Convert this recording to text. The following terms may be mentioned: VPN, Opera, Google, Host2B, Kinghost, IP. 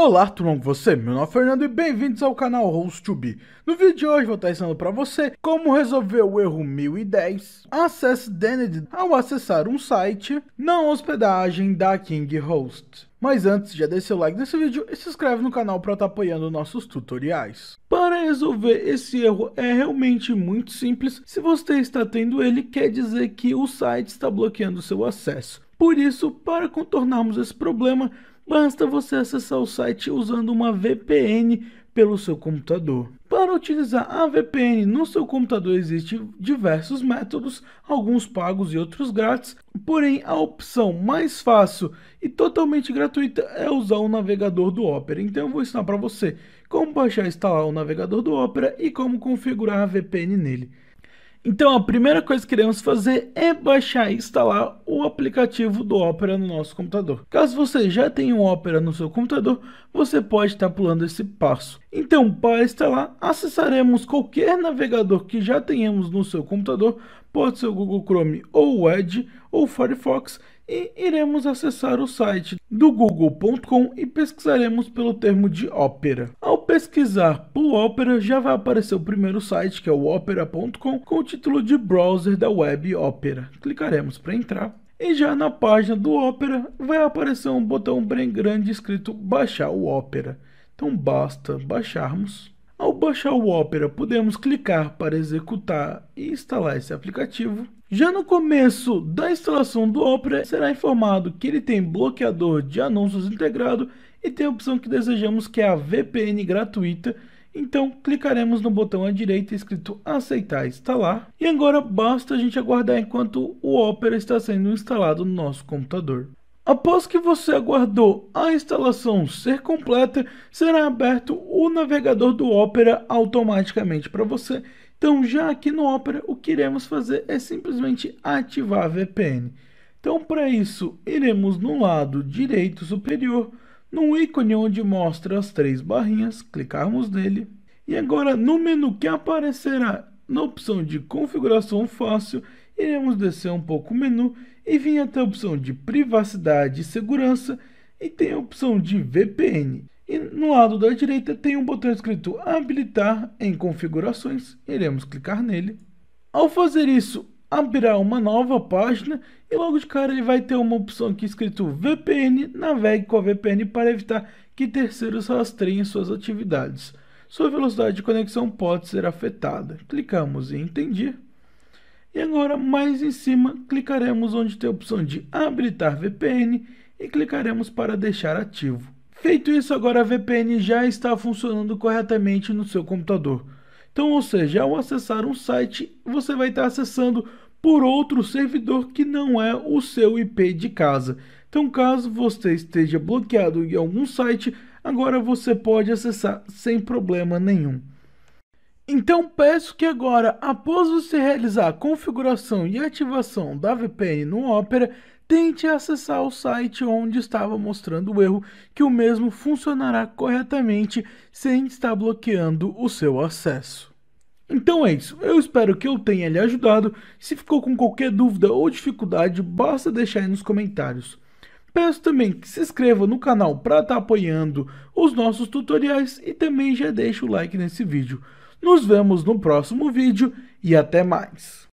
Olá, tudo bom com você? Meu nome é Fernando e bem-vindos ao canal Host2B. No vídeo de hoje vou estar ensinando para você como resolver o erro 1010 Access Denied ao acessar um site não hospedagem da Kinghost. Mas antes, já deixa o like nesse vídeo e se inscreve no canal para estar apoiando nossos tutoriais. Para resolver esse erro é realmente muito simples. Se você está tendo ele, quer dizer que o site está bloqueando seu acesso. Por isso, para contornarmos esse problema, basta você acessar o site usando uma VPN pelo seu computador. Para utilizar a VPN no seu computador existem diversos métodos, alguns pagos e outros grátis, porém a opção mais fácil e totalmente gratuita é usar o navegador do Opera. Então eu vou ensinar para você como baixar e instalar o navegador do Opera e como configurar a VPN nele. Então a primeira coisa que iremos fazer é baixar e instalar o aplicativo do Opera no nosso computador. Caso você já tenha um Opera no seu computador, você pode estar pulando esse passo. Então, para instalar, acessaremos qualquer navegador que já tenhamos no seu computador, pode ser o Google Chrome ou o Edge ou o Firefox, e iremos acessar o site do google.com e pesquisaremos pelo termo de Opera. Ao pesquisar por Opera, já vai aparecer o primeiro site, que é o opera.com, com o título de browser da web Opera. Clicaremos para entrar e já na página do Opera vai aparecer um botão bem grande escrito baixar o Opera. Então basta baixarmos. Ao baixar o Opera, podemos clicar para executar e instalar esse aplicativo. Já no começo da instalação do Opera, será informado que ele tem bloqueador de anúncios integrado e tem a opção que desejamos, que é a VPN gratuita. Então clicaremos no botão à direita escrito aceitar instalar. E agora basta a gente aguardar enquanto o Opera está sendo instalado no nosso computador. Após que você aguardou a instalação ser completa, será aberto o navegador do Opera automaticamente para você. Então já aqui no Opera, o que iremos fazer é simplesmente ativar a VPN. Então para isso, iremos no lado direito superior, no ícone onde mostra as três barrinhas, clicarmos nele. E agora no menu que aparecerá na opção de configuração fácil, iremos descer um pouco o menu e vir até a opção de privacidade e segurança e tem a opção de VPN. E no lado da direita tem um botão escrito habilitar em configurações, iremos clicar nele. Ao fazer isso, abrirá uma nova página e logo de cara ele vai ter uma opção aqui escrito VPN, navegue com a VPN para evitar que terceiros rastreiem suas atividades. Sua velocidade de conexão pode ser afetada. Clicamos em entendi. E agora mais em cima clicaremos onde tem a opção de habilitar VPN e clicaremos para deixar ativo. Feito isso, agora a VPN já está funcionando corretamente no seu computador. Então, ou seja, ao acessar um site, você vai estar acessando por outro servidor que não é o seu IP de casa. Então, caso você esteja bloqueado em algum site, agora você pode acessar sem problema nenhum. Então peço que agora, após você realizar a configuração e ativação da VPN no Opera, tente acessar o site onde estava mostrando o erro, que o mesmo funcionará corretamente sem estar bloqueando o seu acesso. Então é isso, eu espero que eu tenha lhe ajudado. Se ficou com qualquer dúvida ou dificuldade, basta deixar aí nos comentários. Peço também que se inscreva no canal para estar apoiando os nossos tutoriais e também já deixa o like nesse vídeo. Nos vemos no próximo vídeo e até mais!